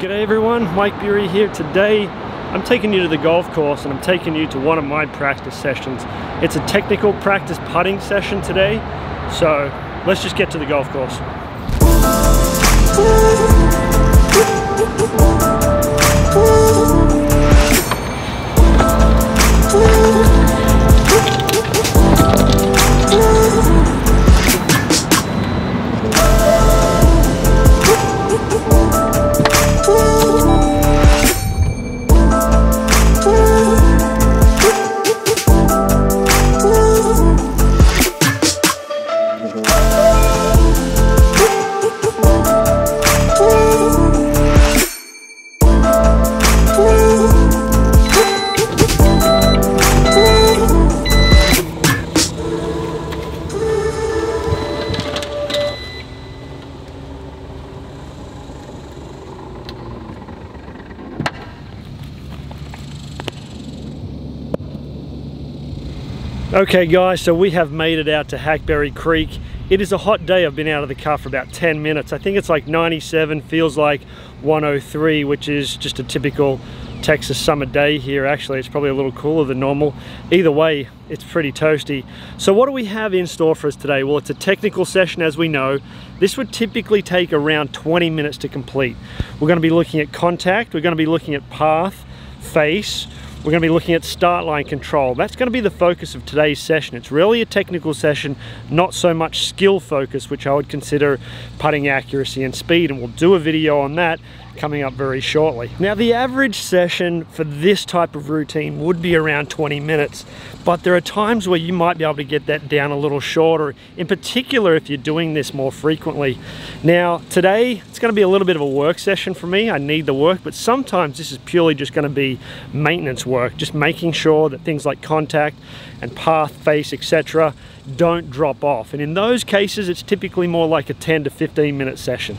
G'day everyone, Mike Bury here. Today I'm taking you to the golf course and I'm taking you to one of my practice sessions. It's a technical practice putting session today, so let's just get to the golf course. Okay guys, so we have made it out to Hackberry Creek. It is a hot day. I've been out of the car for about 10 minutes. I think it's like 97, feels like 103, which is just a typical Texas summer day here. Actually, it's probably a little cooler than normal. Either way, it's pretty toasty. So what do we have in store for us today? Well, it's a technical session, as we know. This would typically take around 20 minutes to complete. We're going to be looking at contact. We're going to be looking at path, face. We're going to be looking at start line control. That's going to be the focus of today's session. It's really a technical session, not so much skill focus, which I would consider putting accuracy and speed, and we'll do a video on that coming up very shortly. Now, the average session for this type of routine would be around 20 minutes, but there are times where you might be able to get that down a little shorter, in particular if you're doing this more frequently. Now, today it's going to be a little bit of a work session for me. I need the work, but sometimes this is purely just going to be maintenance work, just making sure that things like contact and path, face, etc. don't drop off. And in those cases, it's typically more like a 10 to 15 minute session.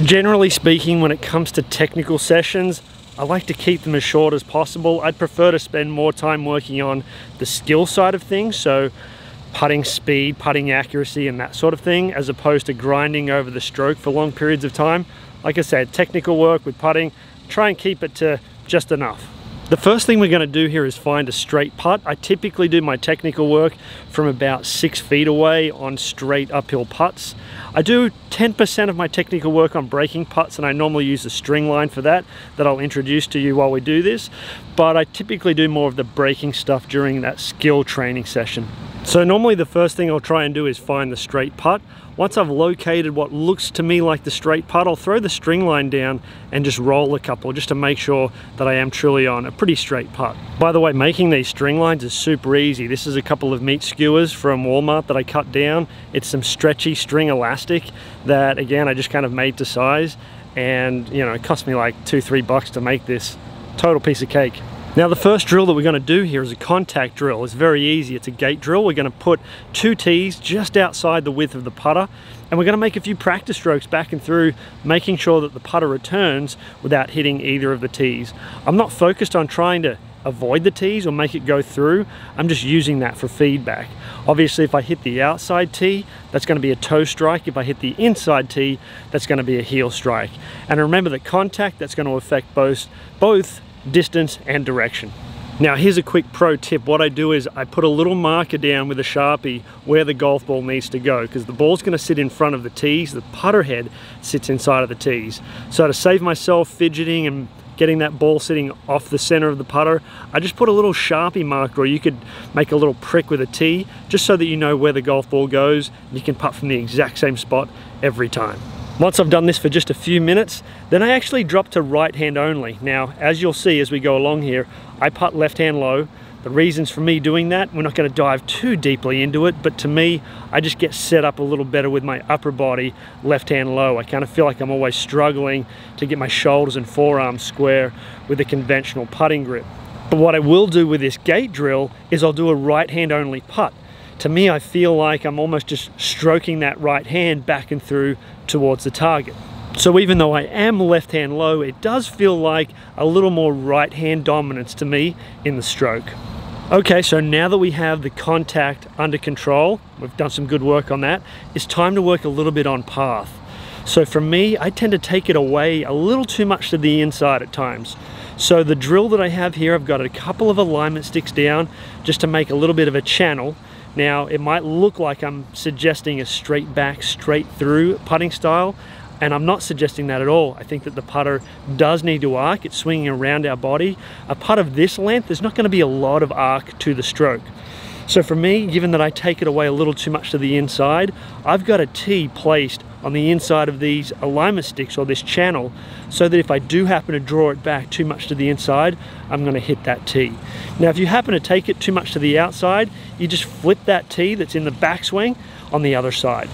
Generally speaking, when it comes to technical sessions, I like to keep them as short as possible. I'd prefer to spend more time working on the skill side of things, so putting speed, putting accuracy and that sort of thing, as opposed to grinding over the stroke for long periods of time. Like I said, technical work with putting, try and keep it to just enough. The first thing we're going to do here is find a straight putt. I typically do my technical work from about 6 feet away on straight uphill putts. I do 10% of my technical work on breaking putts, and I normally use a string line for that I'll introduce to you while we do this. But I typically do more of the breaking stuff during that skill training session. So normally the first thing I'll try and do is find the straight putt. Once I've located what looks to me like the straight putt, I'll throw the string line down and just roll a couple just to make sure that I am truly on a pretty straight putt. By the way, making these string lines is super easy. This is a couple of meat skewers from Walmart that I cut down. It's some stretchy string elastic that, again, I just kind of made to size, and you know, it cost me like $2-3 to make this. Total piece of cake. Now, the first drill that we're going to do here is a contact drill. It's very easy. It's a gate drill. We're going to put two tees just outside the width of the putter, and we're going to make a few practice strokes back and through, making sure that the putter returns without hitting either of the tees. I'm not focused on trying to avoid the tees or make it go through. I'm just using that for feedback. Obviously, if I hit the outside tee, that's going to be a toe strike. If I hit the inside tee, that's going to be a heel strike. And remember the contact, that's going to affect both distance and direction. Now, here's a quick pro tip. What I do is I put a little marker down with a Sharpie where the golf ball needs to go, because the ball's going to sit in front of the tees. The putter head sits inside of the tees. So to save myself fidgeting and getting that ball sitting off the center of the putter, I just put a little Sharpie marker, or you could make a little prick with a tee, just so that you know where the golf ball goes. You can putt from the exact same spot every time. Once I've done this for just a few minutes, then I actually drop to right hand only. Now, as you'll see as we go along here, I putt left hand low. The reasons for me doing that, we're not going to dive too deeply into it, but to me, I just get set up a little better with my upper body left hand low. I kind of feel like I'm always struggling to get my shoulders and forearms square with a conventional putting grip. But what I will do with this gate drill is I'll do a right hand only putt. To me, I feel like I'm almost just stroking that right hand back and through towards the target. So even though I am left hand low, it does feel like a little more right hand dominance to me in the stroke. Okay, so now that we have the contact under control, we've done some good work on that, it's time to work a little bit on path. So for me, I tend to take it away a little too much to the inside at times. So the drill that I have here, I've got a couple of alignment sticks down just to make a little bit of a channel. Now, it might look like I'm suggesting a straight back, straight through putting style, and I'm not suggesting that at all. I think that the putter does need to arc. It's swinging around our body. A putt of this length, there's not going to be a lot of arc to the stroke. So for me, given that I take it away a little too much to the inside, I've got a tee placed on the inside of these alignment sticks or this channel, so that if I do happen to draw it back too much to the inside, I'm going to hit that tee. Now, if you happen to take it too much to the outside, you just flip that tee that's in the backswing on the other side.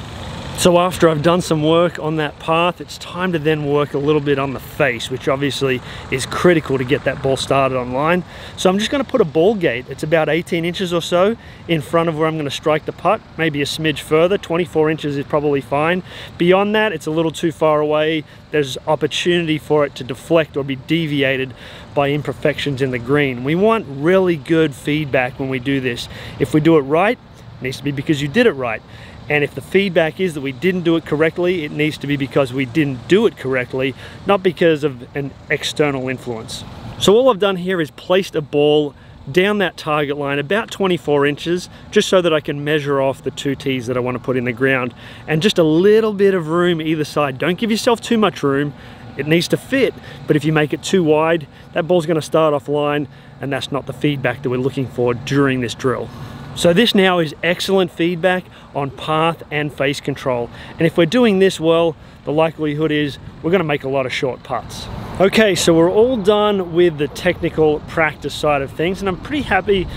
So after I've done some work on that path, it's time to then work a little bit on the face, which obviously is critical to get that ball started on line. So I'm just going to put a ball gate. It's about 18 inches or so in front of where I'm going to strike the putt, maybe a smidge further. 24 inches is probably fine. Beyond that, it's a little too far away. There's opportunity for it to deflect or be deviated by imperfections in the green. We want really good feedback when we do this. If we do it right, it needs to be because you did it right. And if the feedback is that we didn't do it correctly, it needs to be because we didn't do it correctly, not because of an external influence. So all I've done here is placed a ball down that target line about 24 inches, just so that I can measure off the two tees that I want to put in the ground. And just a little bit of room either side. Don't give yourself too much room. It needs to fit, but if you make it too wide, that ball's going to start off line, and that's not the feedback that we're looking for during this drill. So this now is excellent feedback on path and face control. And if we're doing this well, the likelihood is we're going to make a lot of short putts. Okay, so we're all done with the technical practice side of things, and I'm pretty happy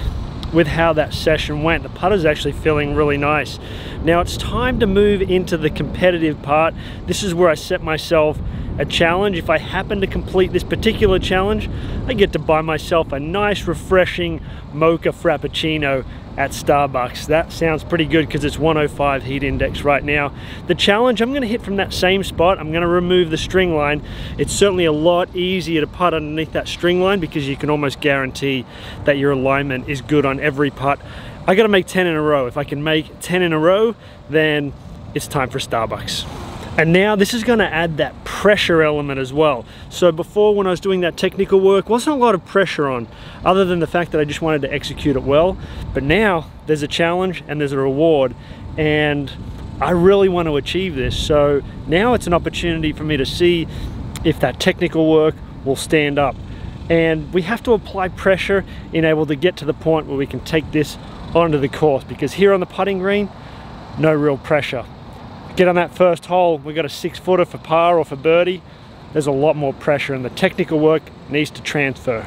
with how that session went. The putter's actually feeling really nice. Now it's time to move into the competitive part. This is where I set myself a challenge. If I happen to complete this particular challenge, I get to buy myself a nice refreshing mocha frappuccino at Starbucks. That sounds pretty good because it's 105 heat index right now. The challenge, I'm going to hit from that same spot. I'm going to remove the string line. It's certainly a lot easier to putt underneath that string line because you can almost guarantee that your alignment is good on every putt. I got to make 10 in a row. If I can make 10 in a row, then it's time for Starbucks. And now this is going to add that pressure element as well. So before, when I was doing that technical work, wasn't a lot of pressure on, other than the fact that I just wanted to execute it well. But now there's a challenge and there's a reward, and I really want to achieve this. So now it's an opportunity for me to see if that technical work will stand up. And we have to apply pressure in able to get to the point where we can take this onto the course, because here on the putting green, no real pressure. Get on that first hole, we got a 6-footer for par or for birdie, there's a lot more pressure, and the technical work needs to transfer.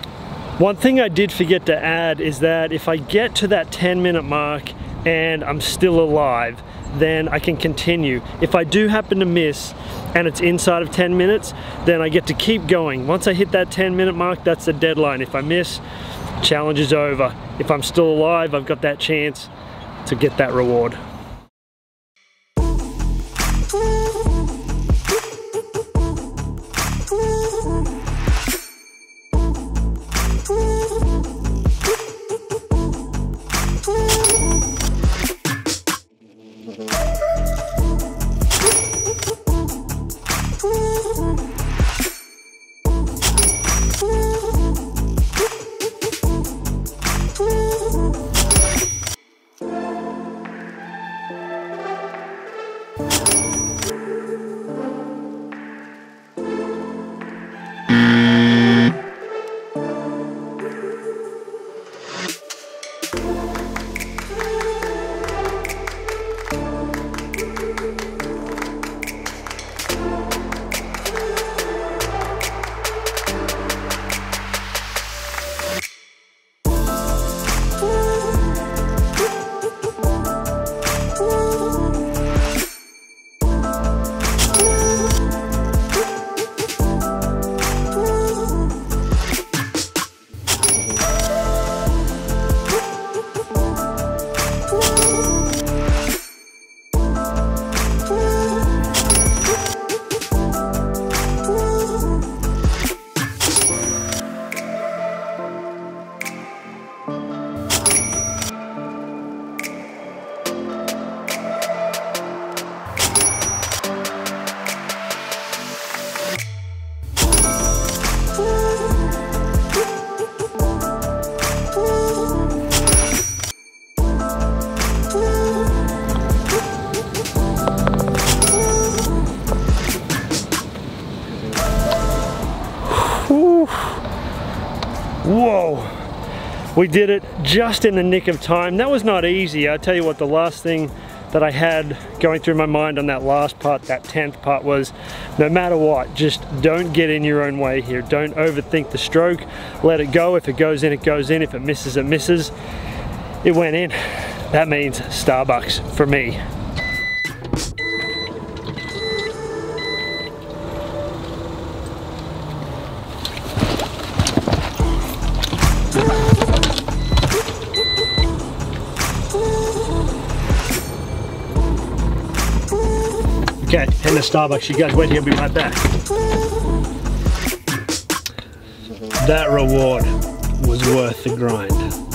One thing I did forget to add is that if I get to that 10-minute mark and I'm still alive, then I can continue. If I do happen to miss and it's inside of 10 minutes, then I get to keep going. Once I hit that 10-minute mark, that's the deadline. If I miss, challenge is over. If I'm still alive, I've got that chance to get that reward. Whew. Whoa. We did it just in the nick of time. That was not easy. I tell you what, the last thing that I had going through my mind on that last part, that 10th part, was no matter what, just don't get in your own way here. Don't overthink the stroke. Let it go. If it goes in, it goes in. If it misses, it misses. It went in. That means Starbucks for me. Okay, heading to Starbucks. You guys wait here, I'll be right back. That reward was worth the grind.